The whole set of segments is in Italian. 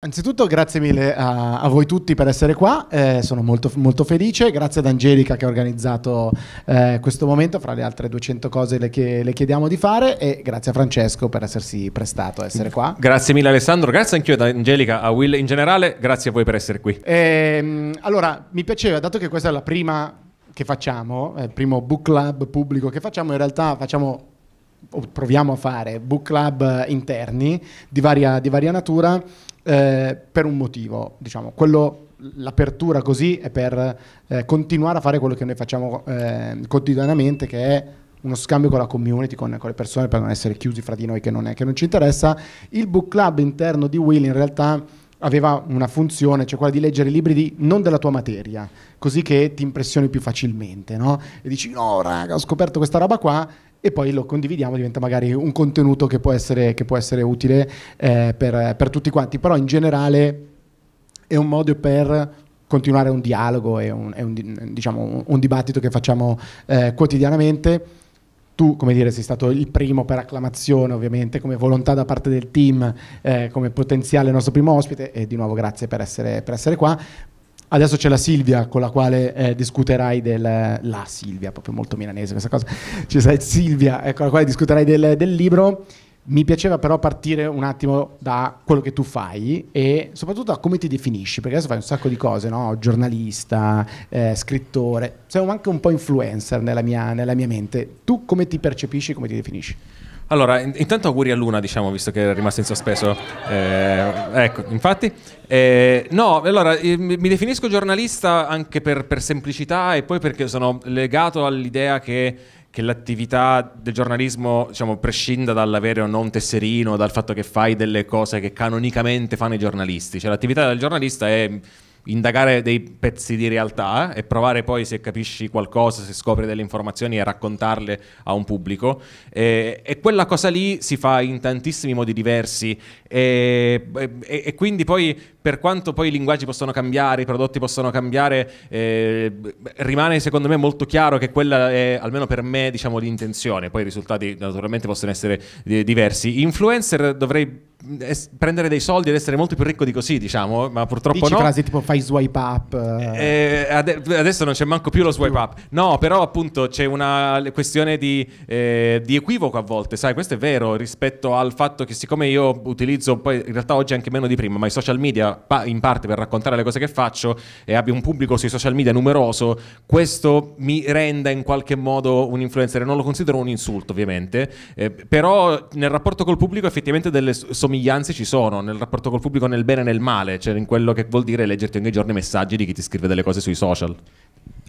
Anzitutto grazie mille a voi tutti per essere qua, sono molto felice, grazie ad Angelica che ha organizzato questo momento, fra le altre 200 cose le chiediamo di fare, e grazie a Francesco per essersi prestato a essere qua. Grazie mille Alessandro, grazie anch'io ad Angelica, a Will in generale, grazie a voi per essere qui. Allora, mi piaceva, dato che questa è la prima che facciamo, il primo book club pubblico che facciamo, in realtà facciamo... o proviamo a fare book club interni di varia natura per un motivo, diciamo, l'apertura così è per continuare a fare quello che noi facciamo quotidianamente, che è uno scambio con la community, con le persone, per non essere chiusi fra di noi che non ci interessa. Il book club interno di Will in realtà aveva una funzione, cioè quella di leggere libri non della tua materia, così che ti impressioni più facilmente, no? E dici no raga, ho scoperto questa roba qua, e poi lo condividiamo, diventa magari un contenuto che può essere utile per tutti quanti, però in generale è un modo per continuare un dialogo e diciamo un dibattito che facciamo quotidianamente. Tu, come dire, sei stato il primo per acclamazione, ovviamente, come volontà da parte del team, come potenziale nostro primo ospite, e di nuovo grazie per essere qua. Adesso c'è la Silvia con la quale discuterai la Silvia, proprio molto milanese questa cosa, cioè Silvia con la quale discuterai del libro. Mi piaceva però partire un attimo da quello che tu fai e soprattutto da come ti definisci, perché adesso fai un sacco di cose, no? Giornalista, scrittore, sei anche un po' influencer nella mia mente. Tu come ti percepisci, come ti definisci? Allora, intanto auguri a Luna, diciamo, visto che è rimasto in sospeso. Ecco, infatti. No, allora, mi definisco giornalista anche per semplicità, e poi perché sono legato all'idea che l'attività del giornalismo, diciamo, prescinda dall'avere o non tesserino, dal fatto che fai delle cose che canonicamente fanno i giornalisti. Cioè, l'attività del giornalista è indagare dei pezzi di realtà e provare poi, se capisci qualcosa, se scopri delle informazioni, e raccontarle a un pubblico, e quella cosa lì si fa in tantissimi modi diversi, e quindi poi, per quanto poi i linguaggi possono cambiare, i prodotti possono cambiare, rimane secondo me molto chiaro che quella è, almeno per me, diciamo, l'intenzione. Poi i risultati naturalmente possono essere diversi. Influencer dovrei prendere dei soldi ed essere molto più ricco di così, diciamo, ma purtroppo dici no. Frasi tipo fai swipe up. Adesso non c'è manco più lo swipe up. No, però appunto c'è una questione di equivoco a volte, sai, questo è vero, rispetto al fatto che, siccome io utilizzo poi in realtà oggi anche meno di prima, ma i social media in parte per raccontare le cose che faccio, e abbia un pubblico sui social media numeroso, questo mi renda in qualche modo un influencer. Non lo considero un insulto, ovviamente, però nel rapporto col pubblico effettivamente delle somiglianze ci sono, nel rapporto col pubblico, nel bene e nel male, cioè in quello che vuol dire leggerti ogni giorno i messaggi di chi ti scrive delle cose sui social.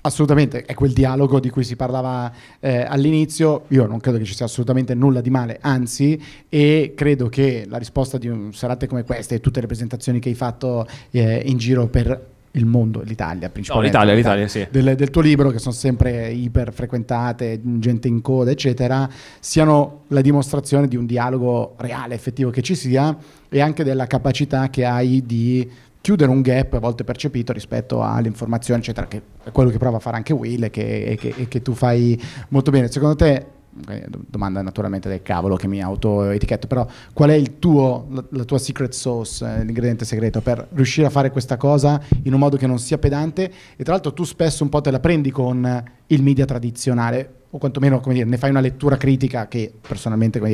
Assolutamente, è quel dialogo di cui si parlava all'inizio. Io non credo che ci sia assolutamente nulla di male, anzi, e credo che la risposta di serate come queste e tutte le presentazioni che hai fatto in giro per il mondo, l'Italia principalmente, no, l'Italia, sì, del tuo libro, che sono sempre iper frequentate, gente in coda eccetera, siano la dimostrazione di un dialogo reale, effettivo che ci sia, e anche della capacità che hai di chiudere un gap a volte percepito rispetto all'informazione eccetera, che è quello che prova a fare anche Will, e che tu fai molto bene. Secondo te, domanda naturalmente del cavolo che mi autoetichetto, però qual è la tua secret sauce, l'ingrediente segreto per riuscire a fare questa cosa in un modo che non sia pedante? E tra l'altro tu spesso un po' te la prendi con il media tradizionale, o quantomeno, come dire, ne fai una lettura critica che personalmente, come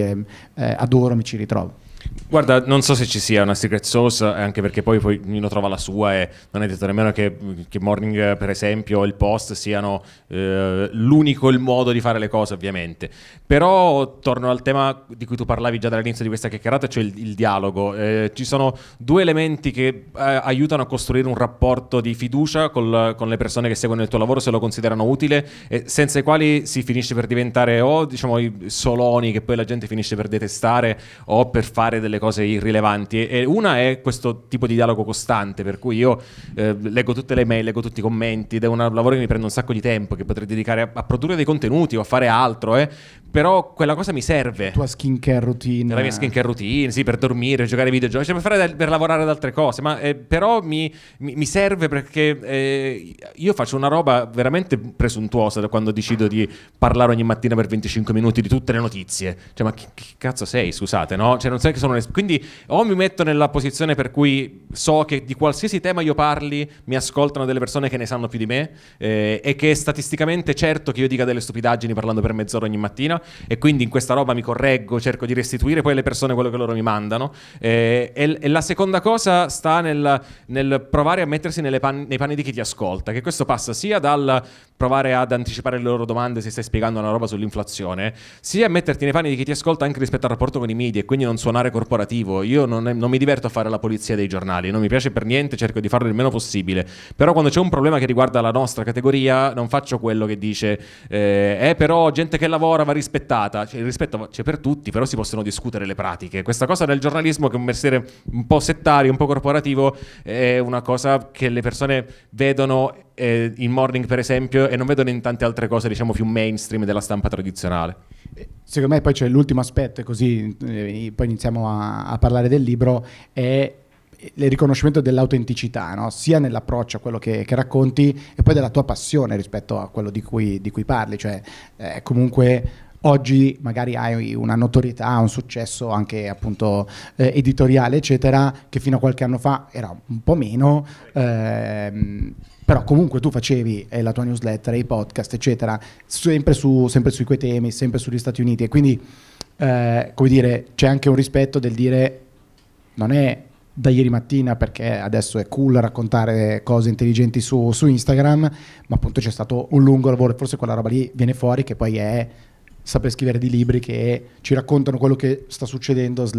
dire, adoro, mi ci ritrovo. Guarda, non so se ci sia una secret sauce, anche perché poi ognuno trova la sua, e non è detto nemmeno che Morning, per esempio, o il Post siano il modo di fare le cose, ovviamente. Però torno al tema di cui tu parlavi già dall'inizio di questa chiacchierata, cioè il dialogo. Ci sono due elementi che aiutano a costruire un rapporto di fiducia con le persone che seguono il tuo lavoro, se lo considerano utile, e senza i quali si finisce per diventare o, diciamo, i soloni che poi la gente finisce per detestare, o per fare delle cose irrilevanti. E una è questo tipo di dialogo costante, per cui io leggo tutte le mail, leggo tutti i commenti, ed è un lavoro che mi prende un sacco di tempo, che potrei dedicare a produrre dei contenuti o a fare altro, però quella cosa mi serve. La tua skincare routine. La mia skincare routine, sì, per dormire, giocare ai videogiochi, cioè per lavorare ad altre cose, ma però mi serve, perché io faccio una roba veramente presuntuosa da quando decido di parlare ogni mattina per 25 minuti di tutte le notizie. Cioè, ma chi cazzo sei, scusate, no? Cioè, non sai che sono un esperto. Quindi o mi metto nella posizione per cui so che di qualsiasi tema io parli mi ascoltano delle persone che ne sanno più di me, e che statisticamente è certo che io dica delle stupidaggini parlando per mezz'ora ogni mattina, e quindi in questa roba mi correggo, cerco di restituire poi alle persone quello che loro mi mandano, e la seconda cosa sta nel provare a mettersi nei panni di chi ti ascolta, che questo passa sia dal provare ad anticipare le loro domande se stai spiegando una roba sull'inflazione, sia a metterti nei panni di chi ti ascolta anche rispetto al rapporto con i media, e quindi non suonare corporativo. Io non mi diverto a fare la polizia dei giornali, non mi piace per niente, cerco di farlo il meno possibile, però quando c'è un problema che riguarda la nostra categoria non faccio quello che dice però gente che lavora va rispettata, cioè, il rispetto c'è per tutti, però si possono discutere le pratiche. Questa cosa del giornalismo, che è un mestiere un po' settario, un po' corporativo, è una cosa che le persone vedono in Morning per esempio e non vedono in tante altre cose, diciamo, più mainstream della stampa tradizionale. Secondo me poi c'è l'ultimo aspetto, così poi iniziamo a parlare del libro, è il riconoscimento dell'autenticità, no? Sia nell'approccio a quello che racconti e poi della tua passione rispetto a quello di cui parli, cioè comunque oggi magari hai una notorietà, un successo anche appunto editoriale eccetera, che fino a qualche anno fa era un po' meno, però comunque tu facevi la tua newsletter, i podcast eccetera, sempre su quei temi, sempre sugli Stati Uniti, e quindi come dire, c'è anche un rispetto del dire non è da ieri mattina perché adesso è cool raccontare cose intelligenti su Instagram, ma appunto c'è stato un lungo lavoro, e forse quella roba lì viene fuori, che poi è saper scrivere di libri che ci raccontano quello che sta succedendo /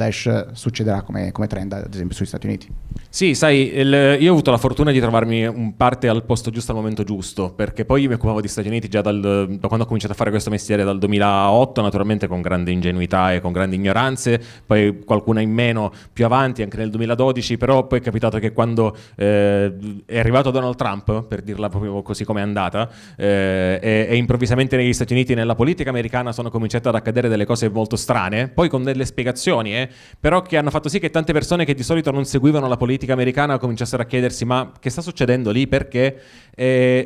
succederà come trend ad esempio sugli Stati Uniti. Sì, sai, io ho avuto la fortuna di trovarmi in parte al posto giusto al momento giusto, perché poi io mi occupavo di Stati Uniti già da quando ho cominciato a fare questo mestiere, dal 2008, naturalmente con grande ingenuità e con grandi ignoranze, poi qualcuna in meno più avanti anche nel 2012, però poi è capitato che quando è arrivato Donald Trump, per dirla proprio così come è andata, e improvvisamente negli Stati Uniti, nella politica americana, sono cominciate ad accadere delle cose molto strane, poi con delle spiegazioni, però che hanno fatto sì che tante persone che di solito non seguivano la politica americana cominciassero a chiedersi ma che sta succedendo lì, perché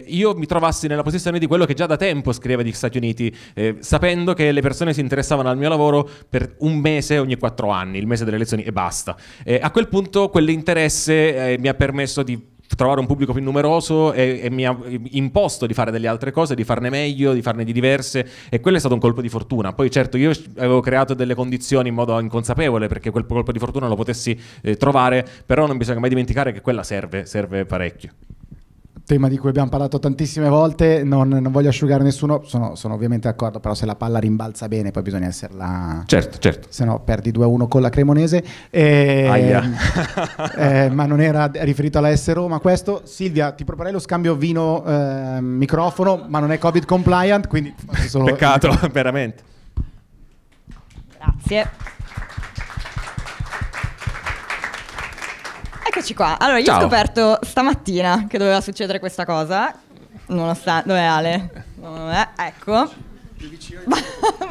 io mi trovassi nella posizione di quello che già da tempo scriveva di Stati Uniti, sapendo che le persone si interessavano al mio lavoro per un mese ogni 4 anni, il mese delle elezioni e basta. A quel punto quell'interesse mi ha permesso di trovare un pubblico più numeroso e mi ha imposto di fare delle altre cose, di farne meglio, di farne di diverse, e quello è stato un colpo di fortuna. Poi certo io avevo creato delle condizioni in modo inconsapevole perché quel colpo di fortuna lo potessi trovare, però non bisogna mai dimenticare che quella serve parecchio. Tema di cui abbiamo parlato tantissime volte, non voglio asciugare nessuno, sono ovviamente d'accordo, però se la palla rimbalza bene poi bisogna esserla... Certo. Se no perdi 2-1 con la Cremonese. Ma non era riferito alla S Roma questo. Silvia, ti proporrei lo scambio vino-microfono, ma non è Covid compliant, quindi... Solo... Peccato, veramente. Grazie. Eccoci qua. Allora, io ho scoperto stamattina che doveva succedere questa cosa, nonostante... Dov'è Ale? Ecco.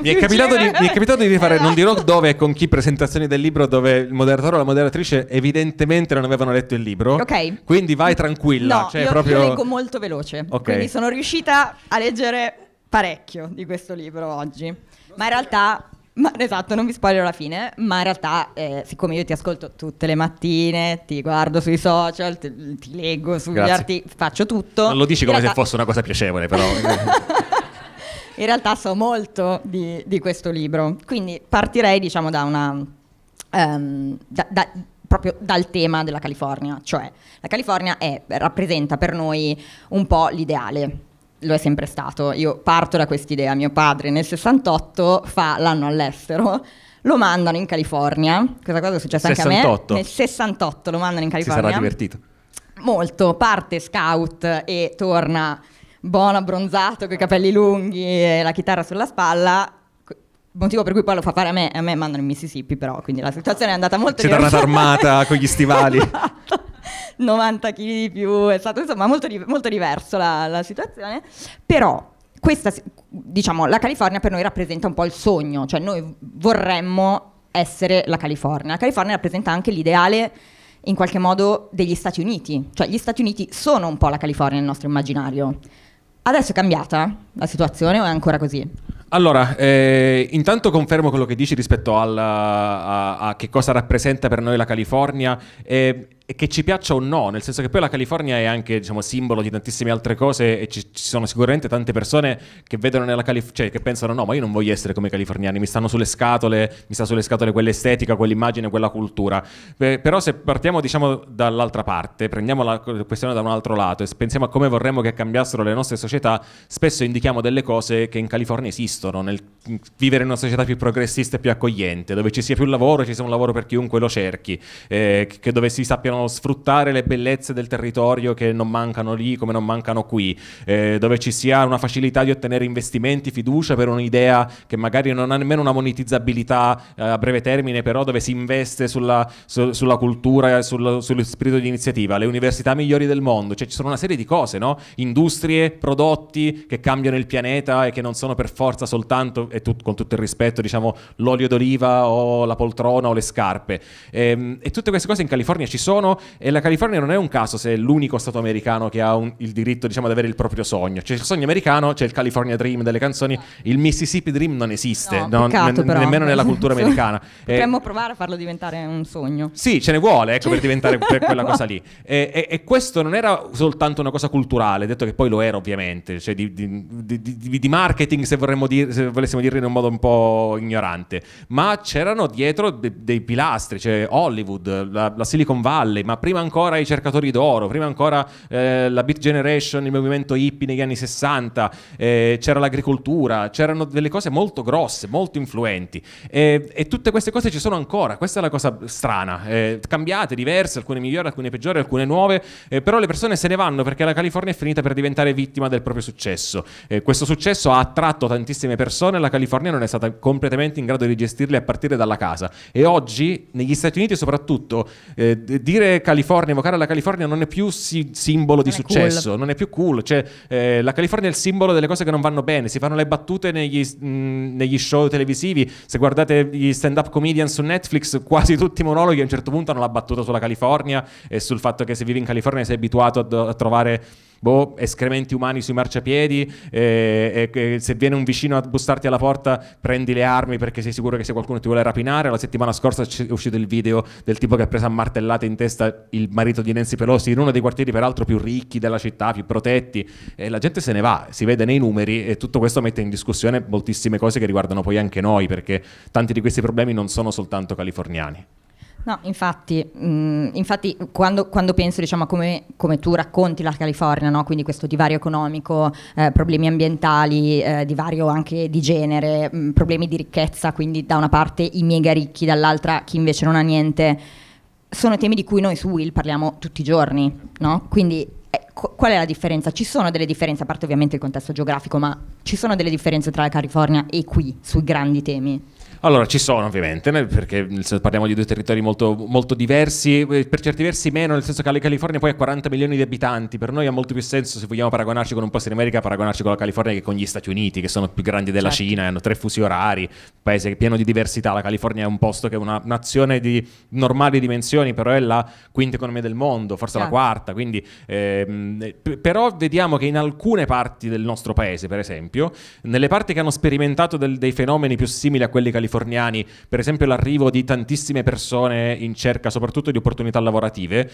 Mi è capitato di rifare, non dirò dove e con chi, presentazioni del libro dove il moderatore o la moderatrice evidentemente non avevano letto il libro. Ok. Quindi vai tranquilla. No, cioè io leggo molto veloce. Okay. Quindi sono riuscita a leggere parecchio di questo libro oggi. Ma in realtà... esatto, non vi spoilerò la fine, ma in realtà siccome io ti ascolto tutte le mattine, ti guardo sui social, ti leggo sugli articoli, faccio tutto. Non lo dici come se fosse una cosa piacevole, però. In realtà so molto di questo libro, quindi partirei diciamo da una... proprio dal tema della California, cioè la California rappresenta per noi un po' l'ideale. Lo è sempre stato. Io parto da quest'idea. Mio padre nel 68 fa l'anno all'estero, lo mandano in California. Questa cosa è successa anche a me. Nel 68 lo mandano in California. Si sarà divertito. Molto. Parte scout e torna buono abbronzato, coi capelli lunghi e la chitarra sulla spalla. Motivo per cui poi lo fa fare a me mandano in Mississippi, però, quindi la situazione è andata molto diversa. C'è tornata armata con gli stivali. Esatto. 90 kg di più, è stato insomma molto diverso la situazione, però questa, diciamo, la California per noi rappresenta un po' il sogno, cioè noi vorremmo essere la California. La California rappresenta anche l'ideale in qualche modo degli Stati Uniti, cioè gli Stati Uniti sono un po' la California nel nostro immaginario. Adesso è cambiata la situazione o è ancora così? Allora, intanto confermo quello che dici rispetto a che cosa rappresenta per noi la California, e che ci piaccia o no, nel senso che poi la California è anche, diciamo, simbolo di tantissime altre cose, e ci sono sicuramente tante persone che vedono nella California, cioè che pensano no, ma io non voglio essere come i californiani, mi stanno sulle scatole, mi sta sulle scatole quell'estetica, quell'immagine, quella cultura. Però se partiamo, diciamo, dall'altra parte, prendiamo la questione da un altro lato e pensiamo a come vorremmo che cambiassero le nostre società, spesso indichiamo delle cose che in California esistono, nel vivere in una società più progressista e più accogliente, dove ci sia più lavoro, ci sia un lavoro per chiunque lo cerchi, che dove si sappiano sfruttare le bellezze del territorio che non mancano lì come non mancano qui, dove ci sia una facilità di ottenere investimenti, fiducia per un'idea che magari non ha nemmeno una monetizzabilità a breve termine, però dove si investe sulla cultura e sullo spirito di iniziativa, le università migliori del mondo, cioè ci sono una serie di cose, no? Industrie, prodotti che cambiano il pianeta e che non sono per forza soltanto, e con tutto il rispetto, diciamo, l'olio d'oliva o la poltrona o le scarpe, e tutte queste cose in California ci sono. E la California non è un caso se è l'unico stato americano che ha il diritto, diciamo, ad avere il proprio sogno. C'è il sogno americano, c'è il California Dream delle canzoni, il Mississippi Dream non esiste, no, peccato, però. Nemmeno nella cultura americana. Potremmo provare a farlo diventare un sogno. Sì, ce ne vuole, ecco, per diventare per quella cosa lì. E questo non era soltanto una cosa culturale, detto che poi lo era ovviamente, cioè di marketing, se vorremmo dire, se volessimo dirlo in un modo un po' ignorante, ma c'erano dietro dei pilastri, cioè Hollywood, la Silicon Valley, ma prima ancora i cercatori d'oro, prima ancora la Beat Generation, il movimento hippie negli anni 60, c'era l'agricoltura, c'erano delle cose molto grosse, molto influenti, e tutte queste cose ci sono ancora. Questa è la cosa strana, cambiate, diverse, alcune migliori, alcune peggiori, alcune nuove, però le persone se ne vanno perché la California è finita per diventare vittima del proprio successo. Questo successo ha attratto tantissime persone, la California non è stata completamente in grado di gestirli a partire dalla casa, e oggi negli Stati Uniti soprattutto dire California, evocare la California non è più simbolo di successo, non è più cool, cioè, la California è il simbolo delle cose che non vanno bene, si fanno le battute negli show televisivi, se guardate gli stand-up comedian su Netflix quasi tutti i monologhi a un certo punto hanno la battuta sulla California e sul fatto che se vivi in California sei abituato a trovare escrementi umani sui marciapiedi, se viene un vicino a bussarti alla porta prendi le armi perché sei sicuro che se qualcuno ti vuole rapinare. La settimana scorsa è uscito il video del tipo che ha preso a martellate in testa il marito di Nancy Pelosi in uno dei quartieri peraltro più ricchi della città, più protetti, e la gente se ne va, si vede nei numeri, e tutto questo mette in discussione moltissime cose che riguardano poi anche noi, perché tanti di questi problemi non sono soltanto californiani. No, infatti quando penso, diciamo, a come tu racconti la California, no? Quindi questo divario economico, problemi ambientali, divario anche di genere, problemi di ricchezza, quindi da una parte i mega ricchi, dall'altra chi invece non ha niente, sono temi di cui noi su Will parliamo tutti i giorni, no? Quindi qual è la differenza? Ci sono delle differenze, a parte ovviamente il contesto geografico, ma ci sono delle differenze tra la California e qui sui grandi temi? Allora, ci sono ovviamente, perché parliamo di due territori molto, molto diversi, per certi versi meno, nel senso che la California poi ha 40 milioni di abitanti, per noi ha molto più senso, se vogliamo paragonarci con un posto in America, paragonarci con la California che con gli Stati Uniti, che sono più grandi della Cina, hanno 3 fusi orari, un paese pieno di diversità. La California è un posto che è una nazione di normali dimensioni, però è la quinta economia del mondo, forse la quarta, quindi, però vediamo che in alcune parti del nostro paese, per esempio, nelle parti che hanno sperimentato dei fenomeni più simili a quelli californiani, per esempio l'arrivo di tantissime persone in cerca soprattutto di opportunità lavorative,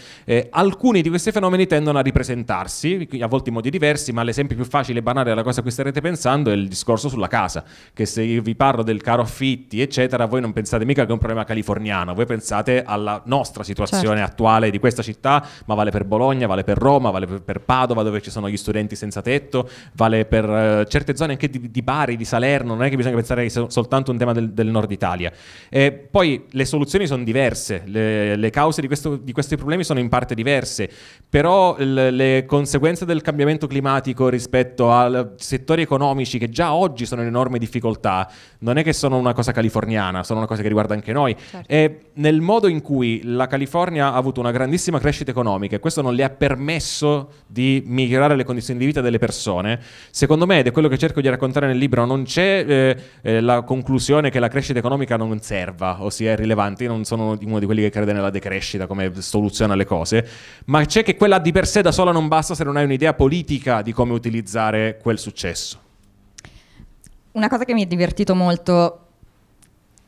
alcuni di questi fenomeni tendono a ripresentarsi a volte in modi diversi, ma l'esempio più facile e banale della cosa a cui starete pensando è il discorso sulla casa, che se io vi parlo del caro affitti eccetera, voi non pensate mica che è un problema californiano, voi pensate alla nostra situazione attuale di questa città, ma vale per Bologna, vale per Roma, vale per Padova dove ci sono gli studenti senza tetto, vale per certe zone anche di Bari, di Salerno, non è che bisogna pensare che sia soltanto un tema del nord Italia. Poi le soluzioni sono diverse, le cause di questi problemi sono in parte diverse, però le conseguenze del cambiamento climatico rispetto a settori economici che già oggi sono in enorme difficoltà non è che sono una cosa californiana, sono una cosa che riguarda anche noi. Nel modo in cui la California ha avuto una grandissima crescita economica e questo non le ha permesso di migliorare le condizioni di vita delle persone, secondo me, ed è quello che cerco di raccontare nel libro, non c'è la conclusione che la crescita economica non serva o sia irrilevante. Io non sono uno di quelli che crede nella decrescita come soluzione alle cose, ma c'è che quella di per sé da sola non basta se non hai un'idea politica di come utilizzare quel successo. Una cosa che mi è divertito molto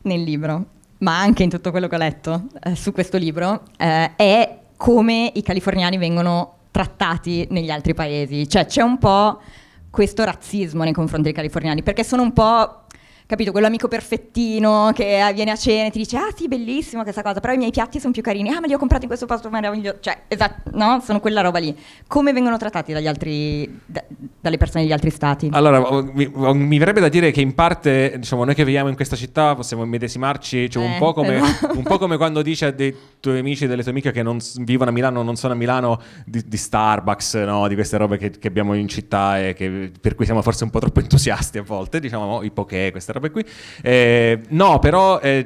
nel libro, ma anche in tutto quello che ho letto su questo libro, è come i californiani vengono trattati negli altri paesi. Cioè c'è un po' questo razzismo nei confronti dei californiani, perché sono un po', capito, quell'amico perfettino che viene a cena e ti dice ah sì, bellissima questa cosa, però i miei piatti sono più carini, ah ma li ho comprati in questo posto meraviglioso, cioè esatto, no? Sono quella roba lì. Come vengono trattati dagli altri, dalle persone degli altri stati? Allora, mi verrebbe da dire che in parte, diciamo, noi che viviamo in questa città possiamo immedesimarci, cioè un po' come quando dici a dei tuoi amici e delle tue amiche che non vivono a Milano, non sono a Milano, di Starbucks, no? Di queste robe che abbiamo in città e che, per cui siamo forse un po' troppo entusiasti a volte, diciamo, i poké, queste robe qui. No, però è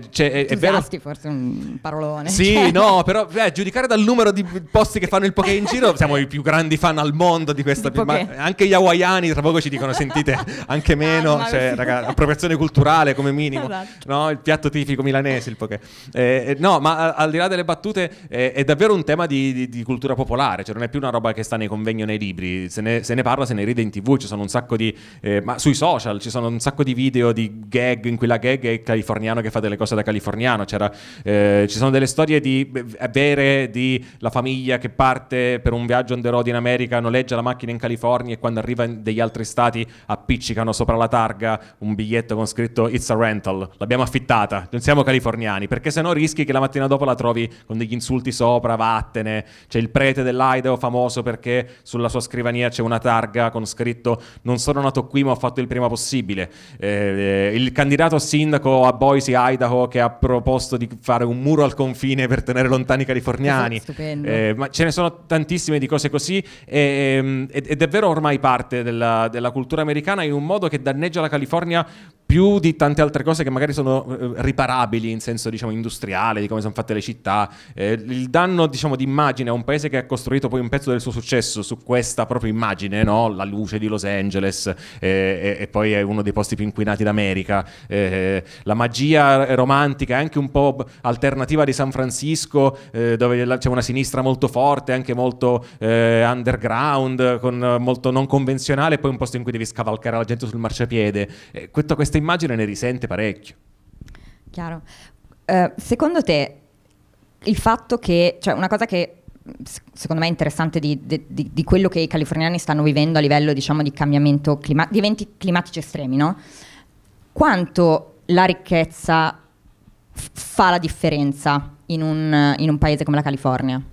vero, forse un parolone. Sì, cioè. No, però giudicare dal numero di posti che fanno il poké in giro, siamo i più grandi fan al mondo di questa, anche gli hawaiani tra poco ci dicono sentite anche meno, cioè raga, appropriazione culturale come minimo, esatto. No, il piatto tipico milanese il poké. No, ma al di là delle battute è davvero un tema di cultura popolare, cioè non è più una roba che sta nei convegni o nei libri, se ne parla, se ne ride in TV, ci sono un sacco di ma sui social ci sono un sacco di video di gag in cui la gag è il californiano che fa delle cose da californiano. Ci sono delle storie vere di la famiglia che parte per un viaggio on the road in America, noleggia la macchina in California e quando arriva degli altri stati appiccicano sopra la targa un biglietto con scritto it's a rental, l'abbiamo affittata, non siamo californiani, perché sennò rischi che la mattina dopo la trovi con degli insulti sopra, vattene. C'è il prete dell'Idaho famoso perché sulla sua scrivania c'è una targa con scritto non sono nato qui ma ho fatto il prima possibile. Il candidato a sindaco a Boise, Idaho, che ha proposto di fare un muro al confine per tenere lontani i californiani. Ma ce ne sono tantissime di cose così, ed è vero ormai parte della cultura americana in un modo che danneggia la California più di tante altre cose che magari sono riparabili in senso, diciamo, industriale, di come sono fatte le città. Il danno, diciamo, di immagine a un paese che ha costruito poi un pezzo del suo successo su questa propria immagine, no? La luce di Los Angeles, e poi è uno dei posti più inquinati d'America, la magia romantica anche un po' alternativa di San Francisco, dove c'è una sinistra molto forte, anche molto underground, molto non convenzionale, e poi un posto in cui devi scavalcare la gente sul marciapiede. Questa immagine ne risente parecchio. Chiaro. Secondo te il fatto che, cioè una cosa che secondo me è interessante di quello che i californiani stanno vivendo a livello, diciamo, di cambiamento climatico, di eventi climatici estremi, no? Quanto la ricchezza fa la differenza in un paese come la California?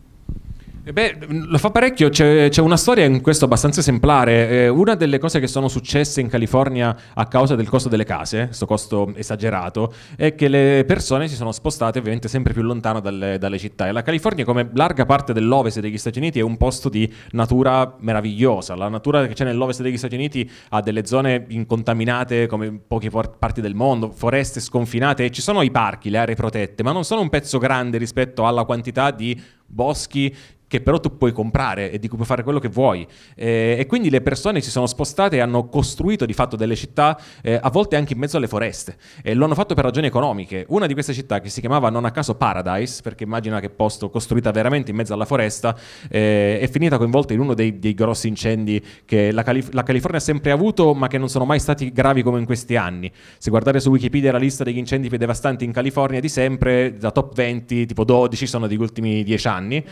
Beh, lo fa parecchio. C'è una storia in questo abbastanza esemplare. Una delle cose che sono successe in California a causa del costo delle case, questo costo esagerato, è che le persone si sono spostate ovviamente sempre più lontano dalle città, e la California, come larga parte dell'ovest degli Stati Uniti, è un posto di natura meravigliosa. La natura che c'è nell'ovest degli Stati Uniti ha delle zone incontaminate come poche parti del mondo, foreste sconfinate, e ci sono i parchi, le aree protette, ma non sono un pezzo grande rispetto alla quantità di boschi che però tu puoi comprare e di cui puoi fare quello che vuoi, e quindi le persone si sono spostate e hanno costruito di fatto delle città, a volte anche in mezzo alle foreste, e lo hanno fatto per ragioni economiche. Una di queste città, che si chiamava non a caso Paradise, perché immagina che posto, costruita veramente in mezzo alla foresta, è finita coinvolta in uno dei grossi incendi che la California ha sempre avuto, ma che non sono mai stati gravi come in questi anni. Se guardate su Wikipedia la lista degli incendi più devastanti in California di sempre, da top 20 tipo 12 sono degli ultimi 10 anni,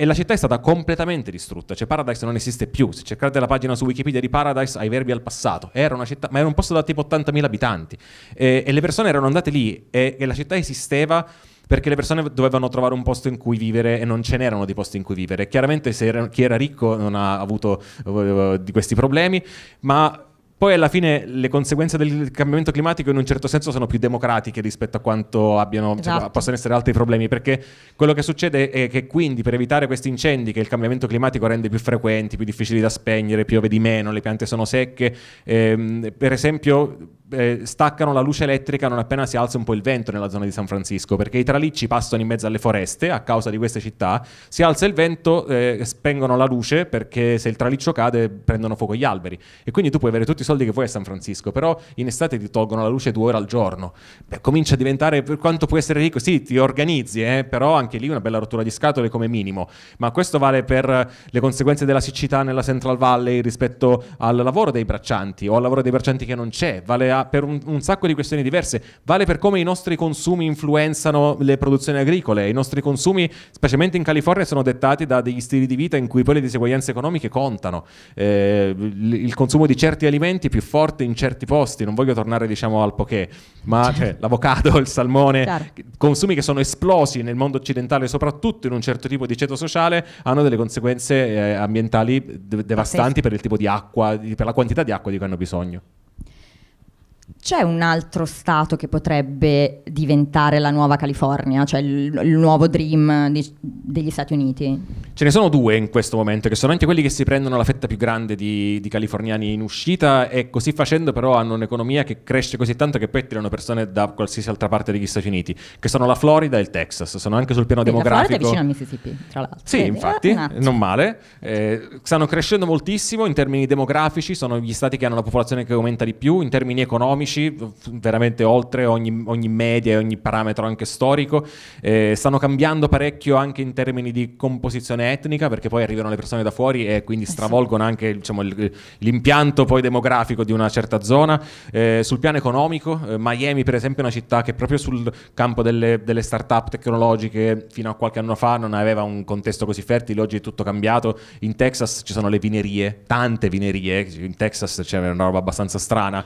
e la città è stata completamente distrutta. Cioè Paradise non esiste più. Se cercate la pagina su Wikipedia di Paradise, ai verbi al passato. Era una città, ma era un posto da tipo 80.000 abitanti, e le persone erano andate lì, e la città esisteva perché le persone dovevano trovare un posto in cui vivere, e non ce n'erano di posti in cui vivere. Chiaramente chi era ricco non ha avuto di questi problemi, ma poi alla fine le conseguenze del cambiamento climatico in un certo senso sono più democratiche rispetto a quanto abbiano, esatto, cioè, possono essere altri problemi, perché quello che succede è che, quindi, per evitare questi incendi che il cambiamento climatico rende più frequenti, più difficili da spegnere, piove di meno, le piante sono secche, per esempio staccano la luce elettrica non appena si alza un po' il vento nella zona di San Francisco, perché i tralicci passano in mezzo alle foreste a causa di queste città. Si alza il vento, spengono la luce, perché se il traliccio cade prendono fuoco gli alberi, e quindi tu puoi avere tutti soldi che vuoi a San Francisco, però in estate ti tolgono la luce 2 ore al giorno. Beh, comincia a diventare, per quanto puoi essere ricco, sì, ti organizzi, però anche lì una bella rottura di scatole come minimo. Ma questo vale per le conseguenze della siccità nella Central Valley rispetto al lavoro dei braccianti o al lavoro dei braccianti che non c'è, vale per un sacco di questioni diverse, vale per come i nostri consumi influenzano le produzioni agricole. I nostri consumi, specialmente in California, sono dettati da degli stili di vita in cui poi le diseguaglianze economiche contano. Il consumo di certi alimenti è più forte in certi posti, non voglio tornare diciamo al poké, ma cioè, l'avocado, il salmone, claro, consumi che sono esplosi nel mondo occidentale, soprattutto in un certo tipo di ceto sociale, hanno delle conseguenze ambientali devastanti per il tipo di acqua, per la quantità di acqua di cui hanno bisogno. C'è un altro stato che potrebbe diventare la nuova California, cioè il nuovo dream degli Stati Uniti? Ce ne sono due in questo momento, che sono anche quelli che si prendono la fetta più grande di californiani in uscita, e così facendo però hanno un'economia che cresce così tanto che poi tirano persone da qualsiasi altra parte degli Stati Uniti, che sono la Florida e il Texas. Sono anche sul piano demografico. La Florida è vicino al Mississippi, tra l'altro. Sì, infatti, non male. Stanno crescendo moltissimo in termini demografici, sono gli stati che hanno la popolazione che aumenta di più, in termini economici veramente oltre ogni media e ogni parametro anche storico. Stanno cambiando parecchio anche in termini di composizione etnica, perché poi arrivano le persone da fuori e quindi stravolgono anche diciamo, l'impianto poi demografico di una certa zona. Sul piano economico, Miami per esempio è una città che proprio sul campo delle start-up tecnologiche fino a qualche anno fa non aveva un contesto così fertile, oggi è tutto cambiato. In Texas ci sono le vinerie, tante vinerie, in Texas c'è una roba abbastanza strana,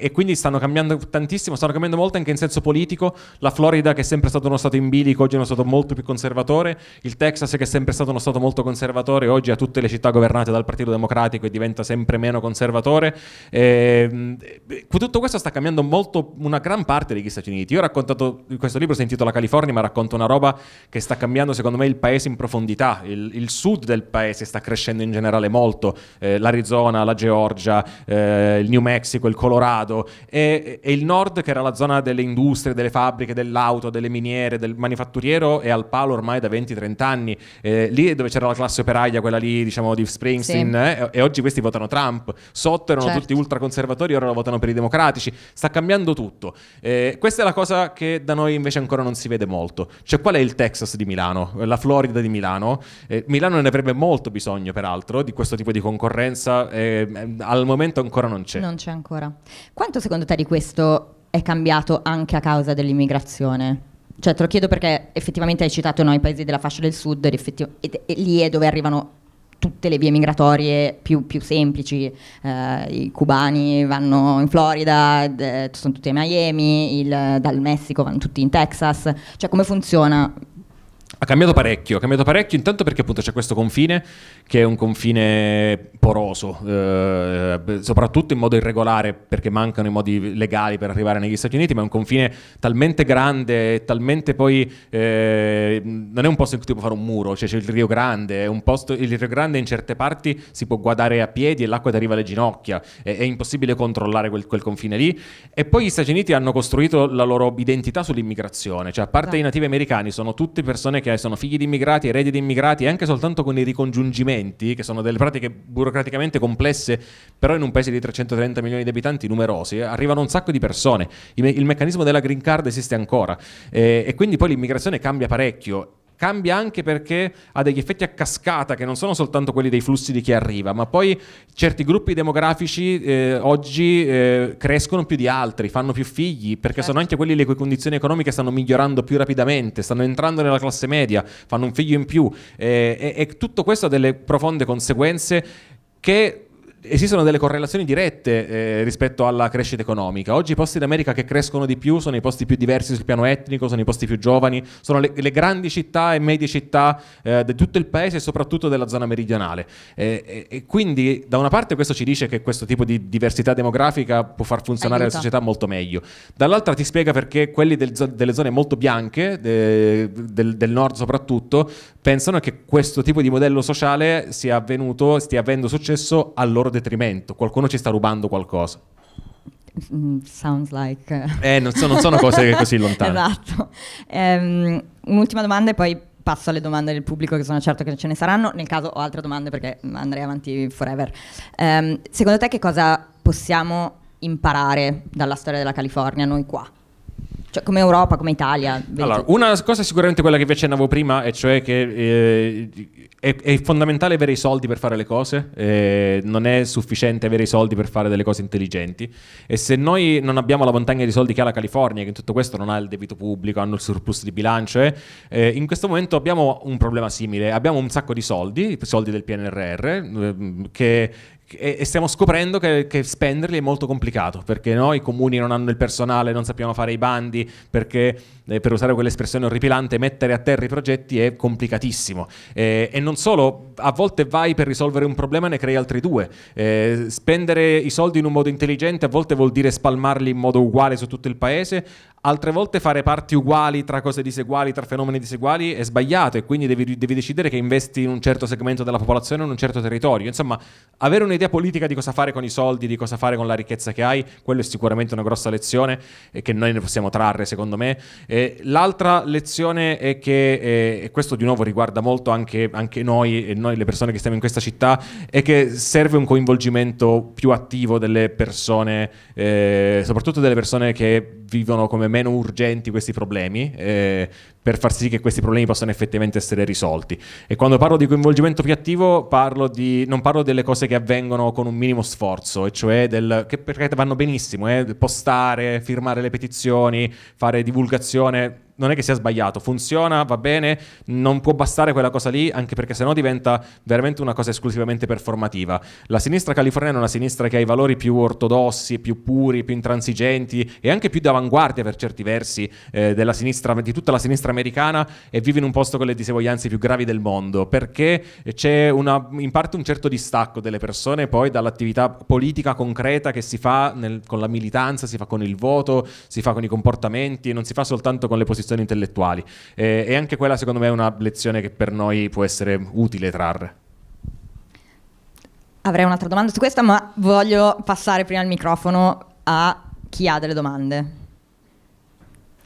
e quindi stanno cambiando tantissimo, stanno cambiando molto anche in senso politico. La Florida, che è sempre stato uno stato in bilico, oggi è uno stato molto più conservatore. Il Texas, che è sempre stato uno stato molto conservatore, oggi ha tutte le città governate dal Partito Democratico e diventa sempre meno conservatore. Tutto questo sta cambiando molto una gran parte degli Stati Uniti. Io ho raccontato, questo libro si intitola California, ma racconto una roba che sta cambiando secondo me il paese in profondità. Il sud del paese sta crescendo in generale molto, l'Arizona, la Georgia, il New Mexico, il Colorado, e il nord, che era la zona delle industrie, delle fabbriche, dell'auto, delle miniere, del manifatturiero, è al palo ormai da 20-30 anni. Lì dove c'era la classe operaia, quella lì diciamo di Springsteen, sì, e oggi questi votano Trump. Sotto erano tutti ultraconservatori, ora lo votano per i democratici. Sta cambiando tutto. Questa è la cosa che da noi invece ancora non si vede molto. Cioè, qual è il Texas di Milano? La Florida di Milano? Milano ne avrebbe molto bisogno, peraltro, di questo tipo di concorrenza. Al momento ancora non c'è. Non c'è ancora. Quanto secondo te di questo è cambiato anche a causa dell'immigrazione? Cioè, te lo chiedo perché effettivamente hai citato i paesi della fascia del sud, e lì è dove arrivano tutte le vie migratorie più semplici. I cubani vanno in Florida, sono tutti a Miami, dal Messico vanno tutti in Texas. Cioè, come funziona? Ha cambiato parecchio, intanto perché appunto c'è questo confine che è un confine poroso, soprattutto in modo irregolare, perché mancano i modi legali per arrivare negli Stati Uniti, ma è un confine talmente grande, talmente poi non è un posto in cui puoi fare un muro. Cioè, c'è il Rio Grande, il Rio Grande in certe parti si può guardare a piedi e l'acqua ti arriva alle ginocchia, è impossibile controllare quel confine lì. E poi gli Stati Uniti hanno costruito la loro identità sull'immigrazione, cioè a parte i nativi americani sono tutte persone che sono figli di immigrati, eredi di immigrati, anche soltanto con i ricongiungimenti, che sono delle pratiche burocraticamente complesse, però in un paese di 330 milioni di abitanti numerosi arrivano un sacco di persone. Il meccanismo della green card esiste ancora, e quindi poi l'immigrazione cambia parecchio. Cambia anche perché ha degli effetti a cascata che non sono soltanto quelli dei flussi di chi arriva, ma poi certi gruppi demografici oggi crescono più di altri, fanno più figli, perché sono anche quelli le cui condizioni economiche stanno migliorando più rapidamente, stanno entrando nella classe media, fanno un figlio in più, e tutto questo ha delle profonde conseguenze che... Esistono delle correlazioni dirette rispetto alla crescita economica. Oggi i posti d'America che crescono di più sono i posti più diversi sul piano etnico, sono i posti più giovani, sono le grandi città e medie città di tutto il paese e soprattutto della zona meridionale. E quindi da una parte questo ci dice che questo tipo di diversità demografica può far funzionare la società molto meglio, dall'altra ti spiega perché quelli delle zone molto bianche del nord soprattutto pensano che questo tipo di modello sociale stia avendo successo al loro detrimento, qualcuno ci sta rubando qualcosa. Sounds like... non sono cose così lontane. Esatto. Un'ultima domanda e poi passo alle domande del pubblico, che sono certo che ce ne saranno. Nel caso ho altre domande perché andrei avanti forever. Secondo te che cosa possiamo imparare dalla storia della California noi qua? Cioè, come Europa, come Italia? Allora, una cosa è sicuramente quella che vi accennavo prima, e cioè che è fondamentale avere i soldi per fare le cose, non è sufficiente avere i soldi per fare delle cose intelligenti, e se noi non abbiamo la montagna di soldi che ha la California, che in tutto questo non ha il debito pubblico, hanno il surplus di bilancio, in questo momento abbiamo un problema simile, abbiamo un sacco di soldi, soldi del PNRR, che stiamo scoprendo che spenderli è molto complicato, perché no, i comuni non hanno il personale, non sappiamo fare i bandi, perché per usare quell'espressione orripilante, mettere a terra i progetti è complicatissimo, e non solo, a volte vai per risolvere un problema e ne crei altri due. Spendere i soldi in un modo intelligente a volte vuol dire spalmarli in modo uguale su tutto il paese, altre volte fare parti uguali tra cose diseguali, tra fenomeni diseguali è sbagliato, e quindi devi decidere che investi in un certo segmento della popolazione, in un certo territorio. Insomma, avere un'idea politica di cosa fare con i soldi, di cosa fare con la ricchezza che hai, quello è sicuramente una grossa lezione che noi ne possiamo trarre, secondo me. L'altra lezione è che, e questo di nuovo riguarda molto anche noi e noi le persone che stiamo in questa città, è che serve un coinvolgimento più attivo delle persone, soprattutto delle persone che vivono come meno urgenti questi problemi, per far sì che questi problemi possano effettivamente essere risolti. E quando parlo di coinvolgimento più attivo non parlo delle cose che avvengono con un minimo sforzo, e cioè che perché vanno benissimo, postare, firmare le petizioni, fare divulgazione. Non è che sia sbagliato, funziona, va bene, non può bastare quella cosa lì, anche perché sennò diventa veramente una cosa esclusivamente performativa. La sinistra californiana è una sinistra che ha i valori più ortodossi, più puri, più intransigenti e anche più d'avanguardia per certi versi della sinistra, di tutta la sinistra americana, e vive in un posto con le diseguaglianze più gravi del mondo, perché c'è in parte un certo distacco delle persone poi dall'attività politica concreta che si fa con la militanza, si fa con il voto, si fa con i comportamenti, non si fa soltanto con le posizioni intellettuali, e anche quella secondo me è una lezione che per noi può essere utile trarre. Avrei un'altra domanda su questa, ma voglio passare prima il microfono a chi ha delle domande.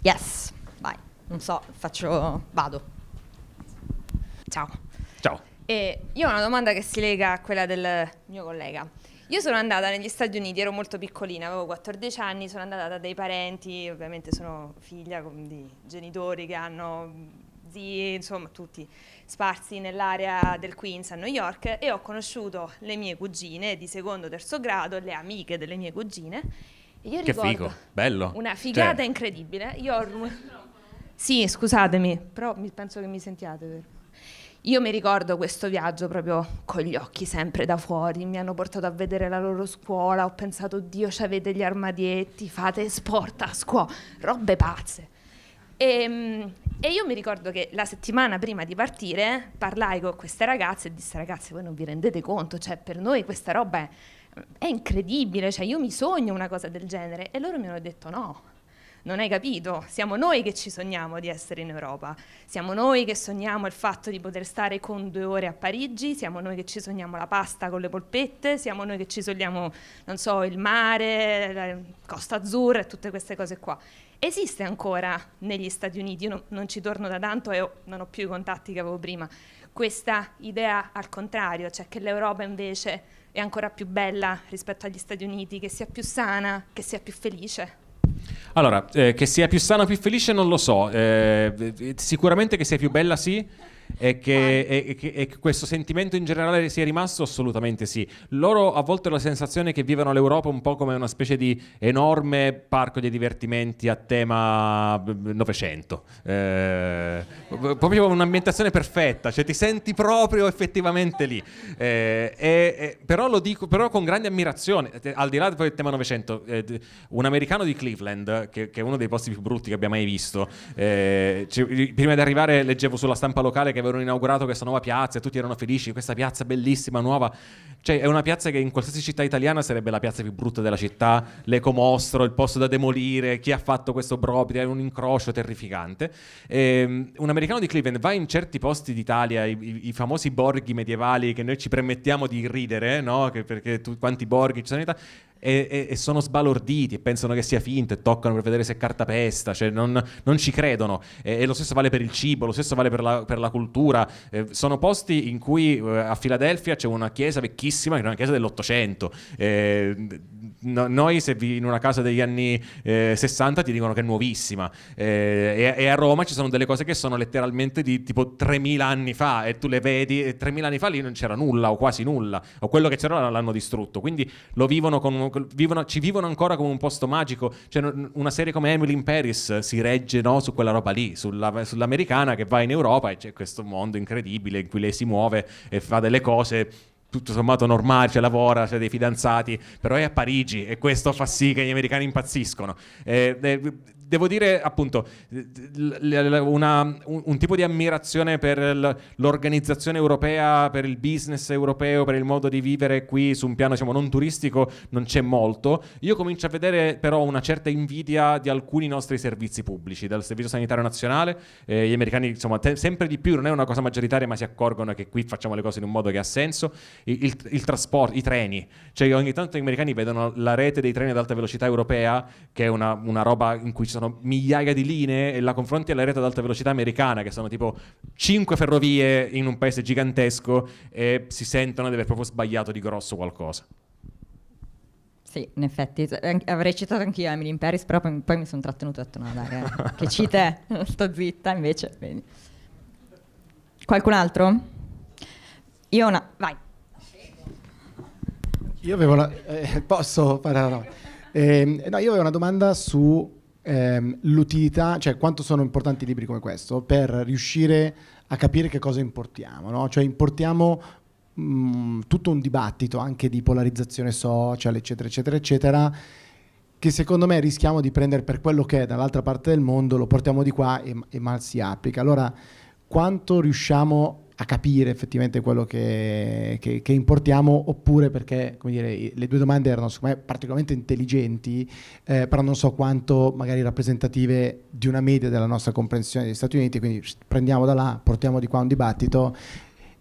Yes, vai, non so, vado. Ciao. Ciao. Io ho una domanda che si lega a quella del mio collega. Io sono andata negli Stati Uniti, ero molto piccolina, avevo 14 anni, sono andata da dei parenti, ovviamente sono figlia di genitori che hanno zii, insomma tutti sparsi nell'area del Queens a New York, e ho conosciuto le mie cugine di secondo o terzo grado, le amiche delle mie cugine, e io ricordo, che figo, bello, una figata, cioè, incredibile. Io ho... Sì, scusatemi, però penso che mi sentiate, vero? Io mi ricordo questo viaggio proprio con gli occhi sempre da fuori, mi hanno portato a vedere la loro scuola, ho pensato, Dio, c'avete gli armadietti, fate sport a scuola, robe pazze. E io mi ricordo che la settimana prima di partire parlai con queste ragazze e dissi, ragazze, voi non vi rendete conto, cioè per noi questa roba è incredibile, cioè io mi sogno una cosa del genere, e loro mi hanno detto no. Non hai capito, siamo noi che ci sogniamo di essere in Europa, siamo noi che sogniamo il fatto di poter stare con 2 ore a Parigi, siamo noi che ci sogniamo la pasta con le polpette, siamo noi che ci sogniamo, non so, il mare, la Costa Azzurra e tutte queste cose qua. Esiste ancora negli Stati Uniti, io non ci torno da tanto e non ho più i contatti che avevo prima, questa idea al contrario, cioè che l'Europa invece è ancora più bella rispetto agli Stati Uniti, che sia più sana, che sia più felice? Allora, che sia più sana o più felice non lo so, sicuramente che sia più bella sì, e che questo sentimento in generale sia rimasto, assolutamente sì. Loro a volte hanno la sensazione che vivono l'Europa un po' come una specie di enorme parco dei divertimenti a tema Novecento, proprio un'ambientazione perfetta, cioè ti senti proprio effettivamente lì, però lo dico però con grande ammirazione, al di là del tema Novecento. Un americano di Cleveland, che è uno dei posti più brutti che abbia mai visto, prima di arrivare leggevo sulla stampa locale che avevano inaugurato questa nuova piazza e tutti erano felici, questa piazza bellissima, nuova, cioè è una piazza che in qualsiasi città italiana sarebbe la piazza più brutta della città, l'ecomostro, il posto da demolire, chi ha fatto questo obbrobrio, è un incrocio terrificante. Un americano di Cleveland va in certi posti d'Italia, i famosi borghi medievali che noi ci permettiamo di ridere, no? Perché quanti borghi ci sono in Italia, e sono sbalorditi e pensano che sia finto e toccano per vedere se è cartapesta, cioè non ci credono, e lo stesso vale per il cibo, lo stesso vale per la cultura. Sono posti in cui a Filadelfia c'è una chiesa vecchissima che è una chiesa dell'800, no, noi se vivi in una casa degli anni 60 ti dicono che è nuovissima, e a Roma ci sono delle cose che sono letteralmente di tipo 3.000 anni fa e tu le vedi, e 3.000 anni fa lì non c'era nulla o quasi nulla, o quello che c'era l'hanno distrutto, quindi lo vivono, ci vivono ancora come un posto magico. Cioè, una serie come Emily in Paris si regge, no, su quella roba lì, sull'americana che va in Europa e c'è questo mondo incredibile in cui lei si muove e fa delle cose tutto sommato normale, cioè lavora, c'è dei fidanzati, però è a Parigi e questo fa sì che gli americani impazziscono. Devo dire, appunto, un tipo di ammirazione per l'organizzazione europea, per il business europeo, per il modo di vivere qui su un piano, diciamo, non turistico, non c'è molto. Io comincio a vedere però una certa invidia di alcuni nostri servizi pubblici, dal Servizio Sanitario Nazionale. Gli americani, insomma, sempre di più, non è una cosa maggioritaria, ma si accorgono che qui facciamo le cose in un modo che ha senso. Il trasporto, i treni. Cioè, ogni tanto gli americani vedono la rete dei treni ad alta velocità europea, che è una roba in cui ci sono migliaia di linee, e la confronti alla rete ad alta velocità americana, che sono tipo 5 ferrovie in un paese gigantesco, e si sentono di aver proprio sbagliato di grosso qualcosa. Sì, in effetti avrei citato anch'io Emily in Paris, però poi mi sono trattenuto e ho detto no dai, che cita sto zitta invece. Vedi. Qualcun altro? Io no, vai. Io avevo una posso fare no. No, io avevo una domanda su l'utilità, cioè quanto sono importanti libri come questo per riuscire a capire che cosa importiamo, no? Cioè importiamo tutto un dibattito anche di polarizzazione social, eccetera, eccetera, eccetera, che secondo me rischiamo di prendere per quello che è dall'altra parte del mondo, lo portiamo di qua e mal si applica. Allora, quanto riusciamo a capire effettivamente quello che importiamo, oppure, perché, come dire, le due domande erano secondo me particolarmente intelligenti, però non so quanto magari rappresentative di una media della nostra comprensione degli Stati Uniti, quindi prendiamo da là, portiamo di qua un dibattito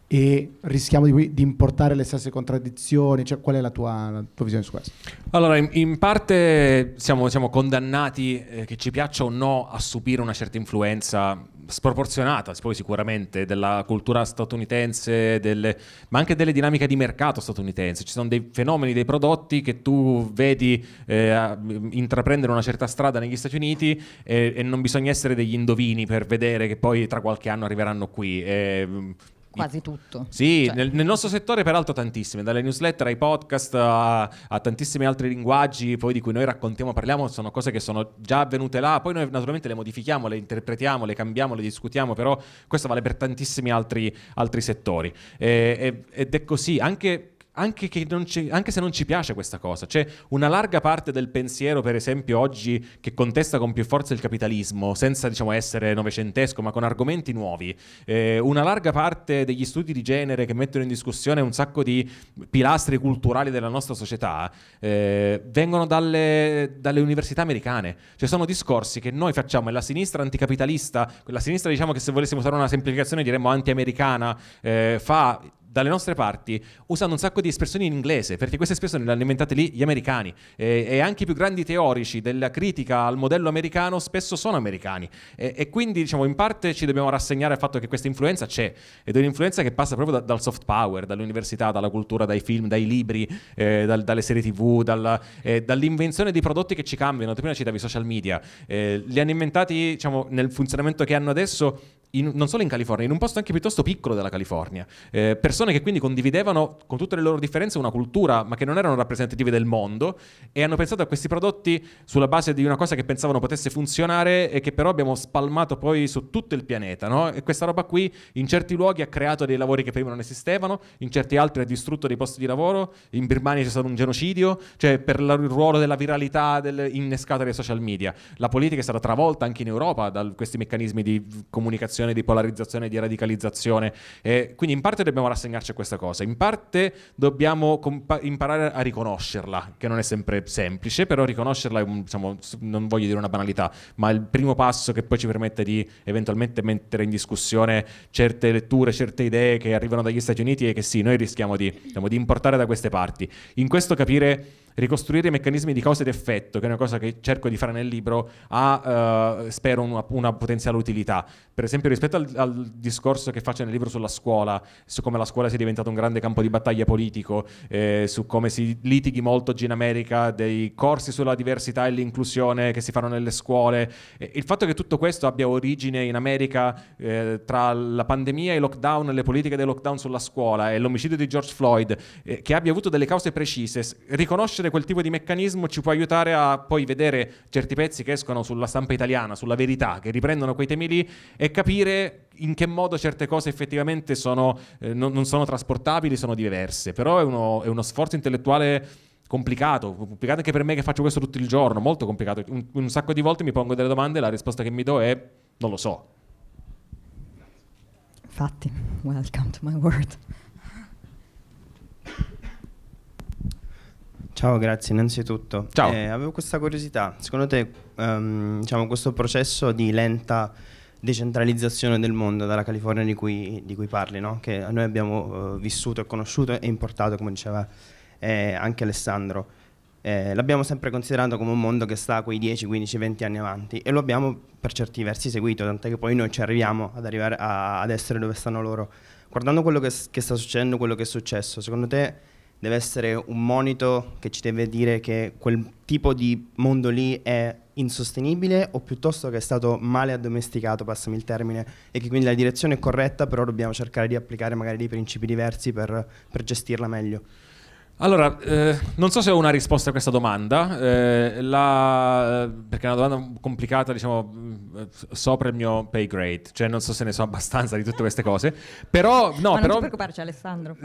e rischiamo di importare le stesse contraddizioni. Cioè, qual è la tua visione su questo? Allora, in parte siamo condannati, che ci piaccia o no, a subire una certa influenza sproporzionata, poi sicuramente, della cultura statunitense, ma anche delle dinamiche di mercato statunitense. Ci sono dei fenomeni, dei prodotti che tu vedi intraprendere una certa strada negli Stati Uniti, e non bisogna essere degli indovini per vedere che poi tra qualche anno arriveranno qui. Quasi tutto. Sì, cioè, nel nostro settore peraltro tantissime, dalle newsletter ai podcast a tantissimi altri linguaggi poi di cui noi raccontiamo, parliamo, sono cose che sono già avvenute là, poi noi naturalmente le modifichiamo, le interpretiamo, le cambiamo, le discutiamo, però questo vale per tantissimi altri settori, ed è così anche se non ci piace questa cosa. C'è una larga parte del pensiero, per esempio oggi, che contesta con più forza il capitalismo, senza, diciamo, essere novecentesco, ma con argomenti nuovi, una larga parte degli studi di genere che mettono in discussione un sacco di pilastri culturali della nostra società, vengono dalle università americane. Cioè, sono discorsi che noi facciamo, e la sinistra anticapitalista, la sinistra, diciamo, che se volessimo usare una semplificazione diremmo anti-americana, fa dalle nostre parti, usano un sacco di espressioni in inglese, perché queste espressioni le hanno inventate lì gli americani, e anche i più grandi teorici della critica al modello americano spesso sono americani, e quindi, diciamo, in parte ci dobbiamo rassegnare al fatto che questa influenza c'è, ed è un'influenza che passa proprio dal soft power, dall'università, dalla cultura, dai film, dai libri, dalle serie TV, dall'invenzione di prodotti che ci cambiano. Tu prima citavi i social media, li hanno inventati, diciamo, nel funzionamento che hanno adesso, non solo in California, in un posto anche piuttosto piccolo della California, persone che quindi condividevano, con tutte le loro differenze, una cultura, ma che non erano rappresentative del mondo, e hanno pensato a questi prodotti sulla base di una cosa che pensavano potesse funzionare, e che però abbiamo spalmato poi su tutto il pianeta, no? E questa roba qui in certi luoghi ha creato dei lavori che prima non esistevano, in certi altri ha distrutto dei posti di lavoro, in Birmania c'è stato un genocidio, cioè per il ruolo della viralità innescata dai social media. La politica è stata travolta anche in Europa da questi meccanismi di comunicazione, di polarizzazione, di radicalizzazione, quindi in parte dobbiamo rassegnarci a questa cosa, in parte dobbiamo imparare a riconoscerla, che non è sempre semplice, però riconoscerla è, diciamo, non voglio dire una banalità, ma il primo passo che poi ci permette di eventualmente mettere in discussione certe letture, certe idee che arrivano dagli Stati Uniti e che sì, noi rischiamo di importare da queste parti. In questo capire ricostruire i meccanismi di causa ed effetto, che è una cosa che cerco di fare nel libro, ha spero una potenziale utilità. Per esempio rispetto al discorso che faccio nel libro sulla scuola, su come la scuola sia diventata un grande campo di battaglia politico, su come si litighi molto oggi in America dei corsi sulla diversità e l'inclusione che si fanno nelle scuole, il fatto che tutto questo abbia origine in America tra la pandemia e i lockdown, le politiche dei lockdown sulla scuola e l'omicidio di George Floyd, che abbia avuto delle cause precise, riconoscere quel tipo di meccanismo ci può aiutare a poi vedere certi pezzi che escono sulla stampa italiana, sulla Verità, che riprendono quei temi lì, e capire in che modo certe cose effettivamente sono, non sono trasportabili, sono diverse. Però è uno sforzo intellettuale complicato anche per me che faccio questo tutto il giorno, molto complicato. Un sacco di volte mi pongo delle domande e la risposta che mi do è non lo so. Infatti, welcome to my world. Ciao, grazie innanzitutto. Ciao. Avevo questa curiosità, secondo te diciamo, questo processo di lenta decentralizzazione del mondo dalla California di cui parli, no? Che noi abbiamo vissuto e conosciuto e importato, come diceva anche Alessandro, l'abbiamo sempre considerato come un mondo che sta quei 10, 15, 20 anni avanti, e lo abbiamo per certi versi seguito, tant'è che poi noi ci arriviamo ad arrivare ad essere dove stanno loro. Guardando quello che sta succedendo, quello che è successo, secondo te deve essere un monito che ci deve dire che quel tipo di mondo lì è insostenibile, o piuttosto che è stato male addomesticato, passami il termine, e che quindi la direzione è corretta, però dobbiamo cercare di applicare magari dei principi diversi per gestirla meglio? Allora, non so se ho una risposta a questa domanda, perché è una domanda complicata, diciamo, sopra il mio pay grade, cioè non so se ne so abbastanza di tutte queste cose, però... No, ma non però, ti preoccupare, c'è Alessandro.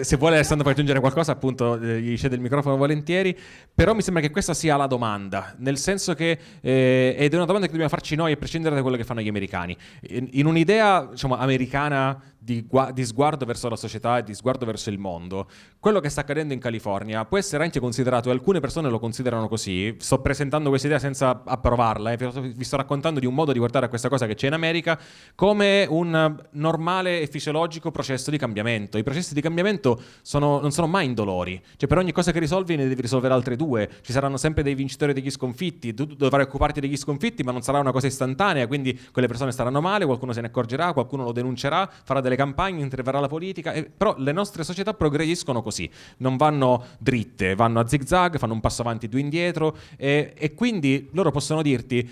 Se vuole Alessandro può aggiungere qualcosa, appunto, gli cede il microfono volentieri, però mi sembra che questa sia la domanda, nel senso che, ed è una domanda che dobbiamo farci noi a prescindere da quello che fanno gli americani, in un'idea, diciamo, americana di sguardo verso la società e di sguardo verso il mondo. Quello che sta accadendo in California può essere anche considerato, e alcune persone lo considerano così, sto presentando questa idea senza approvarla, vi sto raccontando di un modo di guardare a questa cosa che c'è in America, come un normale e fisiologico processo di cambiamento. I processi di cambiamento non sono mai indolori, cioè per ogni cosa che risolvi ne devi risolvere altre due, ci saranno sempre dei vincitori e degli sconfitti, tu dovrai occuparti degli sconfitti, ma non sarà una cosa istantanea, quindi quelle persone staranno male, qualcuno se ne accorgerà, qualcuno lo denuncerà, farà delle campagne, interverrà la politica, però le nostre società progrediscono così, non vanno dritte, vanno a zigzag, fanno un passo avanti e due indietro, e quindi loro possono dirti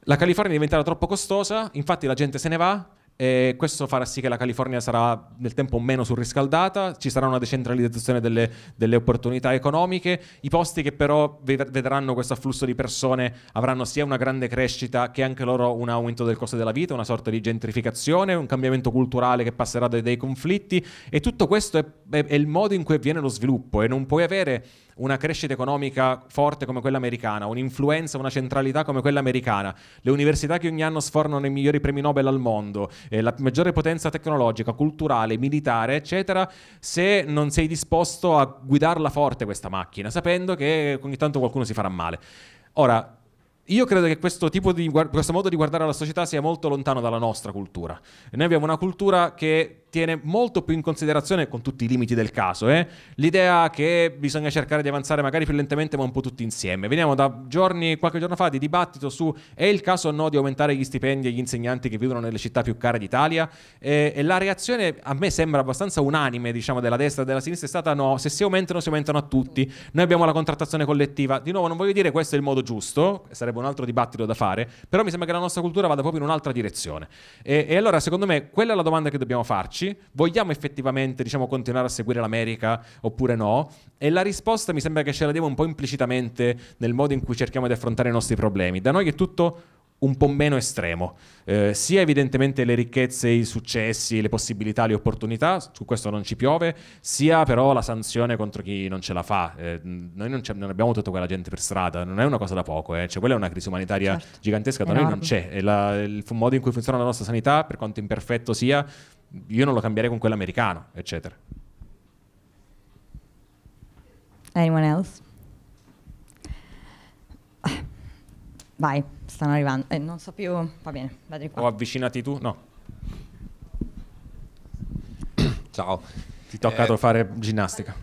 la California è diventata troppo costosa, infatti la gente se ne va, e questo farà sì che la California sarà nel tempo meno surriscaldata, ci sarà una decentralizzazione delle opportunità economiche, i posti che però vedranno questo afflusso di persone avranno sia una grande crescita che anche loro un aumento del costo della vita, una sorta di gentrificazione, un cambiamento culturale che passerà dai conflitti, e tutto questo è il modo in cui avviene lo sviluppo, e non puoi avere una crescita economica forte come quella americana, un'influenza, una centralità come quella americana, le università che ogni anno sfornano i migliori premi Nobel al mondo, la maggiore potenza tecnologica, culturale, militare, eccetera, se non sei disposto a guidarla forte questa macchina, sapendo che ogni tanto qualcuno si farà male. Ora, io credo che questo modo di guardare alla società sia molto lontano dalla nostra cultura. Noi abbiamo una cultura che tiene molto più in considerazione, con tutti i limiti del caso, l'idea che bisogna cercare di avanzare magari più lentamente ma un po' tutti insieme. Veniamo da qualche giorno fa di dibattito su è il caso o no di aumentare gli stipendi agli insegnanti che vivono nelle città più care d'Italia, e la reazione a me sembra abbastanza unanime, diciamo, della destra e della sinistra è stata no, se si aumentano a tutti, noi abbiamo la contrattazione collettiva. Di nuovo non voglio dire questo è il modo giusto, sarebbe un altro dibattito da fare, però mi sembra che la nostra cultura vada proprio in un'altra direzione, e allora secondo me quella è la domanda che dobbiamo farci: vogliamo effettivamente, diciamo, continuare a seguire l'America oppure no? E la risposta mi sembra che ce la diamo un po' implicitamente nel modo in cui cerchiamo di affrontare i nostri problemi. Da noi è tutto un po' meno estremo, sia evidentemente le ricchezze, i successi, le possibilità, le opportunità, su questo non ci piove, sia però la sanzione contro chi non ce la fa. Noi non abbiamo tutta quella gente per strada, non è una cosa da poco, cioè, quella è una crisi umanitaria, certo, gigantesca, da enorme. Noi non c'è, il modo in cui funziona la nostra sanità, per quanto imperfetto sia, io non lo cambierei con quello americano, eccetera. Anyone else? Vai, stanno arrivando. Non so più, va bene, vado qua. O avvicinati tu? No. Ciao. Ti tocca fare ginnastica.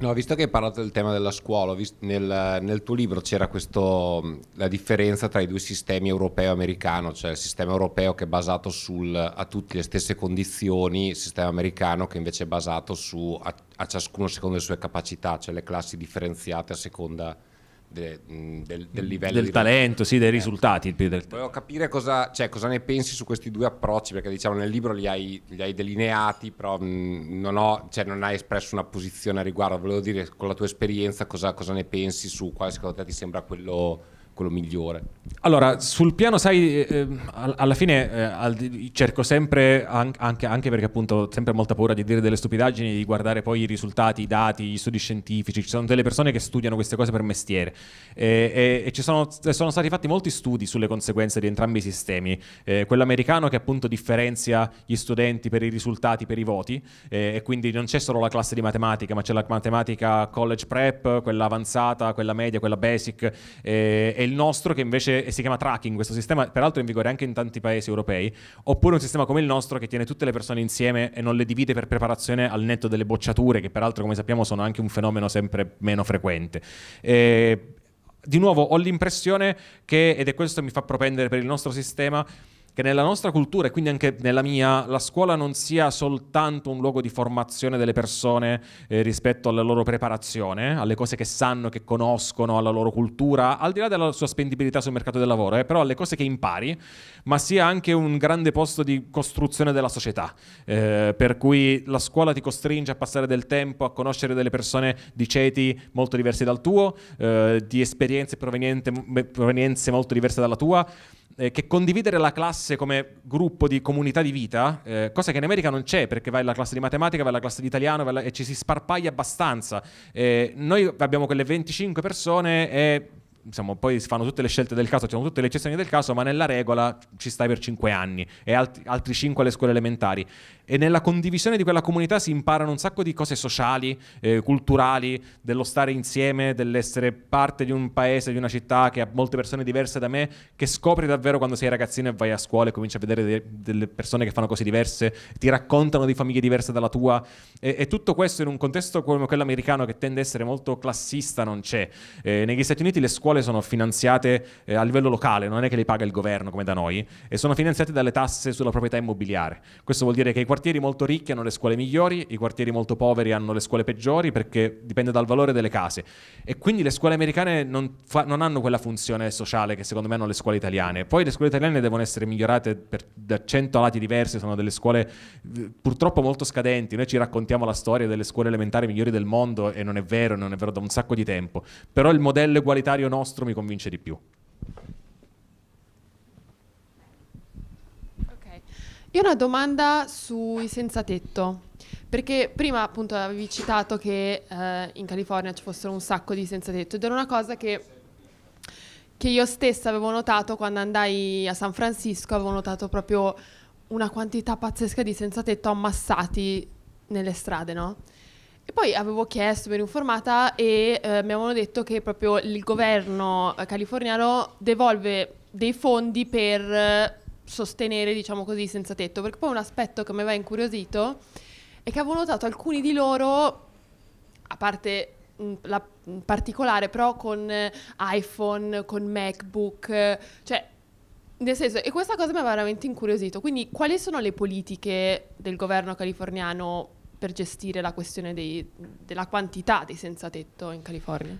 No, visto che hai parlato del tema della scuola, nel tuo libro c'era la differenza tra i due sistemi europeo e americano, cioè il sistema europeo che è basato a tutte le stesse condizioni, il sistema americano che invece è basato a ciascuno secondo le sue capacità, cioè le classi differenziate a seconda del livello del talento, sì, dei risultati. Volevo capire cosa ne pensi su questi due approcci, perché diciamo nel libro li hai delineati, però non hai espresso una posizione a riguardo. Volevo dire, con la tua esperienza, cosa ne pensi, su quale secondo te ti sembra quello migliore? Allora, sul piano, sai, alla fine cerco sempre, anche perché appunto ho sempre molta paura di dire delle stupidaggini, di guardare poi i risultati, i dati, gli studi scientifici. Ci sono delle persone che studiano queste cose per mestiere e ci sono stati fatti molti studi sulle conseguenze di entrambi i sistemi, quello americano che appunto differenzia gli studenti per i risultati, per i voti, e quindi non c'è solo la classe di matematica, ma c'è la matematica college prep, quella avanzata, quella media, quella basic, e il nostro che invece si chiama tracking, questo sistema peraltro è in vigore anche in tanti paesi europei, oppure un sistema come il nostro che tiene tutte le persone insieme e non le divide per preparazione, al netto delle bocciature che peraltro, come sappiamo, sono anche un fenomeno sempre meno frequente. Di nuovo ho l'impressione che, ed è questo che mi fa propendere per il nostro sistema, che nella nostra cultura, e quindi anche nella mia, la scuola non sia soltanto un luogo di formazione delle persone rispetto alla loro preparazione, alle cose che sanno, che conoscono, alla loro cultura, al di là della sua spendibilità sul mercato del lavoro, però alle cose che impari, ma sia anche un grande posto di costruzione della società, per cui la scuola ti costringe a passare del tempo, a conoscere delle persone di ceti molto diversi dal tuo, di esperienze provenienze molto diverse dalla tua, che condividere la classe come gruppo di comunità di vita, cosa che in America non c'è, perché vai alla classe di matematica, vai alla classe di italiano e ci si sparpaglia abbastanza. Noi abbiamo quelle 25 persone e insomma, poi si fanno tutte le scelte del caso, ci sono tutte le eccezioni del caso, ma nella regola ci stai per 5 anni e altri 5 alle scuole elementari. E nella condivisione di quella comunità si imparano un sacco di cose sociali, culturali, dello stare insieme, dell'essere parte di un paese, di una città che ha molte persone diverse da me, che scopri davvero quando sei ragazzino e vai a scuola e cominci a vedere delle persone che fanno cose diverse, ti raccontano di famiglie diverse dalla tua, e tutto questo in un contesto come quello americano, che tende a essere molto classista, non c'è. Negli Stati Uniti le scuole sono finanziate a livello locale, non è che le paga il governo come da noi, e sono finanziate dalle tasse sulla proprietà immobiliare. Questo vuol dire che i quartieri molto ricchi hanno le scuole migliori, i quartieri molto poveri hanno le scuole peggiori, perché dipende dal valore delle case, e quindi le scuole americane non hanno quella funzione sociale che secondo me hanno le scuole italiane. Poi le scuole italiane devono essere migliorate da 100 lati diversi, sono delle scuole purtroppo molto scadenti. Noi ci raccontiamo la storia delle scuole elementari migliori del mondo e non è vero da un sacco di tempo, però il modello egualitario nostro mi convince di più. Okay. Io ho una domanda sui senza tetto, perché prima appunto avevi citato che in California ci fossero un sacco di senza tetto, ed era una cosa che io stessa avevo notato quando andai a San Francisco. Avevo notato proprio una quantità pazzesca di senza tetto ammassati nelle strade, no? E poi avevo chiesto, mi ero informata, e mi avevano detto che proprio il governo californiano devolve dei fondi per sostenere, diciamo così, senza tetto. Perché poi un aspetto che mi aveva incuriosito è che avevo notato alcuni di loro, a parte in particolare, però con iPhone, con MacBook, cioè nel senso, e questa cosa mi aveva veramente incuriosito. Quindi quali sono le politiche del governo californiano per gestire la questione della quantità dei senza tetto in California?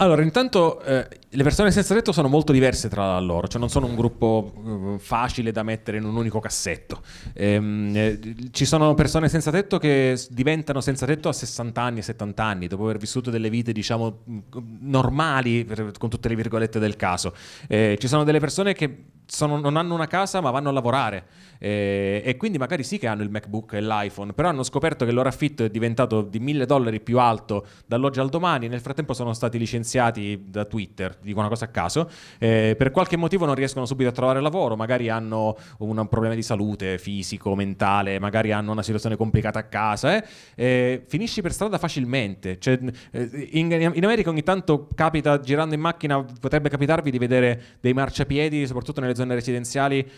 Allora, intanto le persone senza tetto sono molto diverse tra loro, cioè non sono un gruppo facile da mettere in un unico cassetto. Ci sono persone senza tetto che diventano senza tetto a 60 anni, 70 anni, dopo aver vissuto delle vite, diciamo, normali, con tutte le virgolette del caso. Ci sono delle persone che non hanno una casa ma vanno a lavorare, e quindi magari sì che hanno il MacBook e l'iPhone, però hanno scoperto che il loro affitto è diventato di $1000 più alto dall'oggi al domani. Nel frattempo sono stati licenziati da Twitter, dico una cosa a caso, per qualche motivo non riescono subito a trovare lavoro, magari hanno un problema di salute fisico, mentale, magari hanno una situazione complicata a casa, finisci per strada facilmente. Cioè, in America ogni tanto capita, girando in macchina potrebbe capitarvi di vedere dei marciapiedi, soprattutto nelle zone residenziali,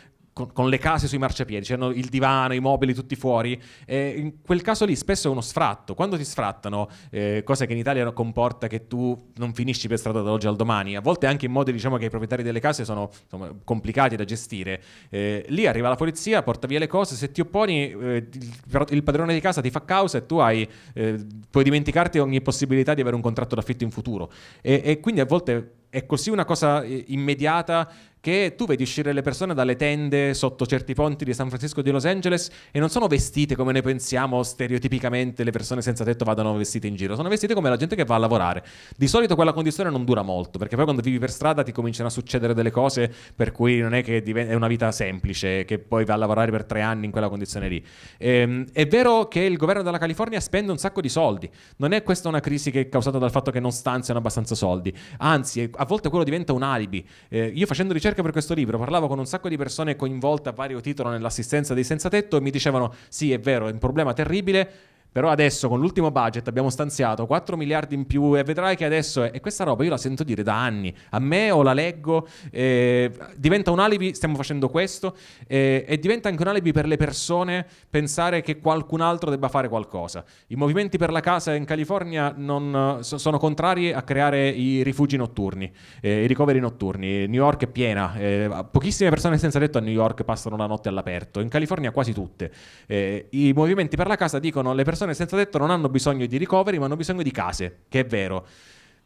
con le case sui marciapiedi, c'erano il divano, i mobili tutti fuori, in quel caso lì spesso è uno sfratto. Quando ti sfrattano, cosa che in Italia comporta che tu non finisci per strada dall'oggi al domani, a volte anche in modi, diciamo, che i proprietari delle case sono, insomma, complicati da gestire, lì arriva la polizia, porta via le cose, se ti opponi il padrone di casa ti fa causa e tu hai, puoi dimenticarti ogni possibilità di avere un contratto d'affitto in futuro, e quindi a volte è così una cosa immediata che tu vedi uscire le persone dalle tende sotto certi ponti di San Francisco e di Los Angeles, e non sono vestite come noi pensiamo stereotipicamente le persone senza tetto vadano vestite in giro, sono vestite come la gente che va a lavorare. Di solito quella condizione non dura molto, perché poi quando vivi per strada ti cominciano a succedere delle cose per cui non è che è una vita semplice, che poi va a lavorare per 3 anni in quella condizione lì. È vero che il governo della California spende un sacco di soldi, non è questa una crisi che è causata dal fatto che non stanziano abbastanza soldi, anzi a volte quello diventa un alibi. Io facendo ricerca per questo libro parlavo con un sacco di persone coinvolte a vario titolo nell'assistenza dei senza tetto e mi dicevano sì, è vero, è un problema terribile, però adesso con l'ultimo budget abbiamo stanziato 4 miliardi in più e vedrai che adesso è... E questa roba io la sento dire da anni, a me, o la leggo, diventa un alibi, stiamo facendo questo, e diventa anche un alibi per le persone pensare che qualcun altro debba fare qualcosa. I movimenti per la casa in California sono contrari a creare i rifugi notturni, i ricoveri notturni. New York è piena, pochissime persone senza tetto a New York passano la notte all'aperto, in California quasi tutte. I movimenti per la casa dicono le persone senza tetto non hanno bisogno di ricoveri, ma hanno bisogno di case, che è vero,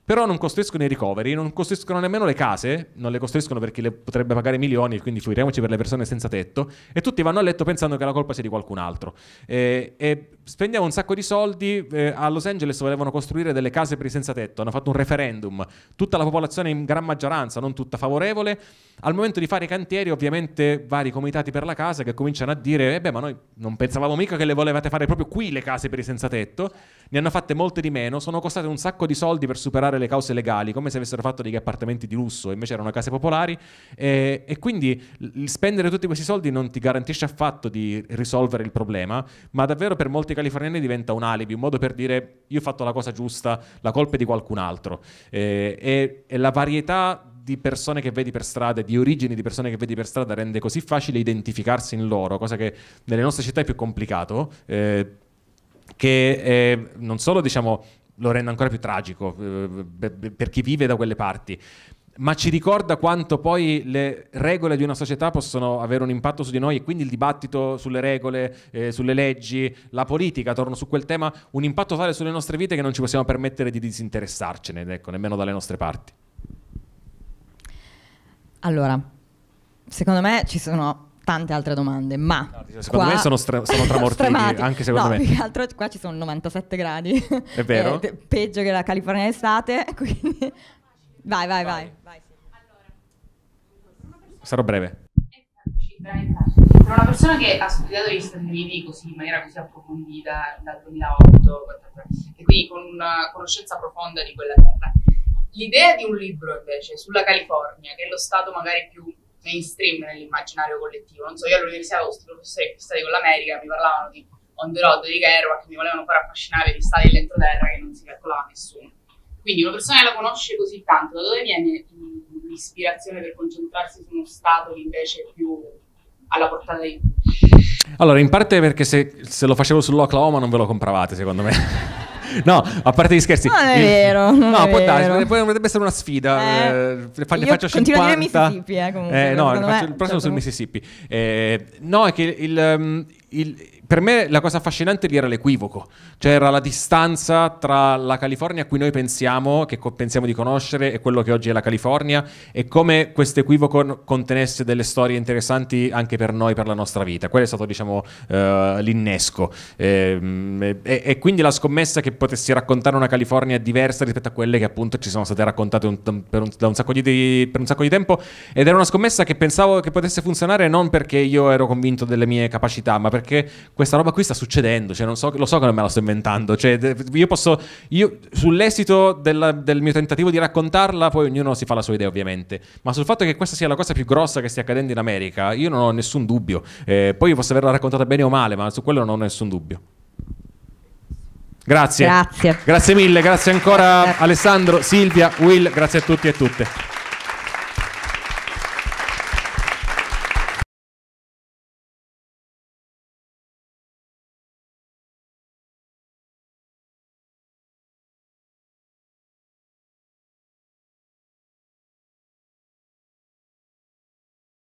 però non costruiscono i ricoveri, non costruiscono nemmeno le case, non le costruiscono perché le potrebbe pagare milioni, quindi figuriamoci per le persone senza tetto, e tutti vanno a letto pensando che la colpa sia di qualcun altro, e spendiamo un sacco di soldi. A Los Angeles volevano costruire delle case per i senza tetto, hanno fatto un referendum, tutta la popolazione in gran maggioranza, non tutta, favorevole. Al momento di fare i cantieri, ovviamente, vari comitati per la casa che cominciano a dire ma noi non pensavamo mica che le volevate fare proprio qui le case per i senza tetto. Ne hanno fatte molte di meno, sono costate un sacco di soldi per superare le cause legali, come se avessero fatto degli appartamenti di lusso, invece erano case popolari, e quindi spendere tutti questi soldi non ti garantisce affatto di risolvere il problema, ma davvero per molti californiani diventa un alibi, un modo per dire io ho fatto la cosa giusta, la colpa è di qualcun altro. E la varietà di persone che vedi per strada, di origini di persone che vedi per strada, rende così facile identificarsi in loro, cosa che nelle nostre città è più complicato, che non solo, diciamo, lo rende ancora più tragico per chi vive da quelle parti, ma ci ricorda quanto poi le regole di una società possono avere un impatto su di noi, e quindi il dibattito sulle regole, sulle leggi, la politica, torno su quel tema, un impatto tale sulle nostre vite che non ci possiamo permettere di disinteressarcene, ecco, nemmeno dalle nostre parti. Allora, secondo me ci sono tante altre domande, ma no, secondo me sono tramortiti anche secondo me. Più che altro qua ci sono 97 gradi. È vero? Peggio che la California estate, quindi vai. Allora, sarò breve. Per una persona che ha studiato gli Stati Uniti così, in maniera così approfondita dal 2008 e quindi con una conoscenza profonda di quella terra, l'idea di un libro invece sulla California, che è lo stato magari più mainstream nell'immaginario collettivo, non so, io all'università avevo questi professori che stati con l'America, mi parlavano di on the road di Kerouac, che mi volevano far affascinare di stati dell'entroterra che non si calcolava nessuno. Quindi una persona che la conosce così tanto, da dove viene l'ispirazione per concentrarsi su uno stato che invece è più alla portata di tutti? Allora, in parte perché se lo facevo sull'Oklahoma non ve lo compravate, secondo me. No, a parte gli scherzi. Non è vero. No, può darsi, potrebbe essere una sfida. Ne faccio 50. Mississippi, comunque. No, faccio il prossimo sul Mississippi. No, è che per me la cosa affascinante lì era l'equivoco, cioè era la distanza tra la California a cui noi pensiamo, che pensiamo di conoscere, e quello che oggi è la California, e come questo equivoco contenesse delle storie interessanti anche per noi, per la nostra vita. Quello è stato, diciamo, l'innesco, e quindi la scommessa che potessi raccontare una California diversa rispetto a quelle che appunto ci sono state raccontate per un sacco di tempo, ed era una scommessa che pensavo che potesse funzionare non perché io ero convinto delle mie capacità, ma perché questa roba qui sta succedendo, cioè non so, lo so che non me la sto inventando, cioè io sull'esito del mio tentativo di raccontarla poi ognuno si fa la sua idea, ovviamente, ma sul fatto che questa sia la cosa più grossa che stia accadendo in America io non ho nessun dubbio, poi posso averla raccontata bene o male, ma su quello non ho nessun dubbio. Grazie mille, grazie ancora Alessandro, Silvia, Will, grazie a tutti e a tutte.